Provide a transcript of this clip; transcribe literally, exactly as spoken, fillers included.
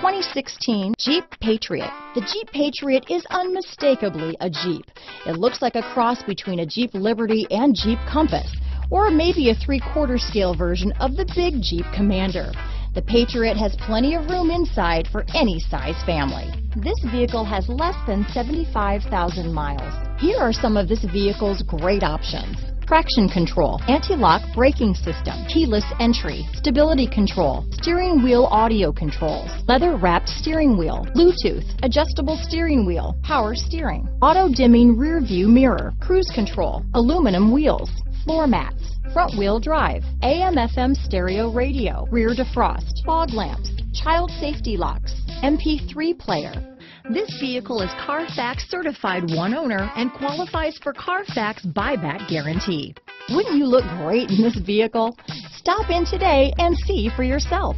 twenty sixteen Jeep Patriot. The Jeep Patriot is unmistakably a Jeep. It looks like a cross between a Jeep Liberty and Jeep Compass, or maybe a three-quarter scale version of the big Jeep Commander. The Patriot has plenty of room inside for any size family. This vehicle has less than seventy-five thousand miles. Here are some of this vehicle's great options: traction control, anti-lock braking system, keyless entry, stability control, steering wheel audio controls, leather-wrapped steering wheel, Bluetooth, adjustable steering wheel, power steering, auto-dimming rear-view mirror, cruise control, aluminum wheels, floor mats, front-wheel drive, A M F M stereo radio, rear defrost, fog lamps, child safety locks, M P three player. This vehicle is Carfax certified one owner and qualifies for Carfax buyback guarantee. Wouldn't you look great in this vehicle? Stop in today and see for yourself.